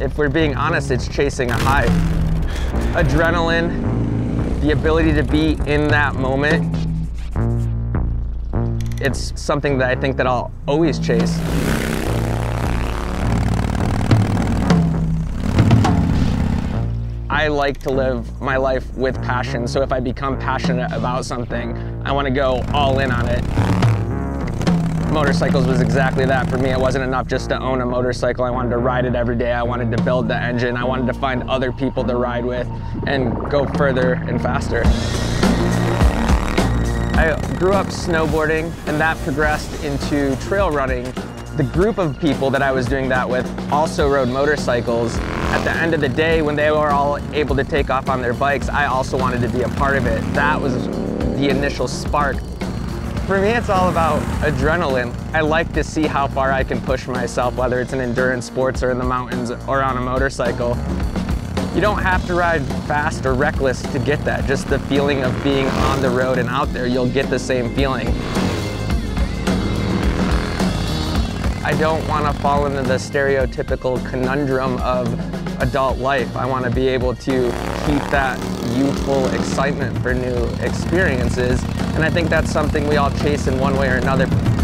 if we're being honest, it's chasing a high. Adrenaline, the ability to be in that moment, it's something that I think that I'll always chase. I like to live my life with passion, so if I become passionate about something, I want to go all in on it. Motorcycles was exactly that for me. It wasn't enough just to own a motorcycle. I wanted to ride it every day. I wanted to build the engine. I wanted to find other people to ride with and go further and faster. I grew up snowboarding, and that progressed into trail running. The group of people that I was doing that with also rode motorcycles. At the end of the day, when they were all able to take off on their bikes, I also wanted to be a part of it. That was the initial spark. For me, it's all about adrenaline. I like to see how far I can push myself, whether it's in endurance sports or in the mountains or on a motorcycle. You don't have to ride fast or reckless to get that. Just the feeling of being on the road and out there, you'll get the same feeling. I don't want to fall into the stereotypical conundrum of adult life. I want to be able to keep that youthful excitement for new experiences. And I think that's something we all chase in one way or another.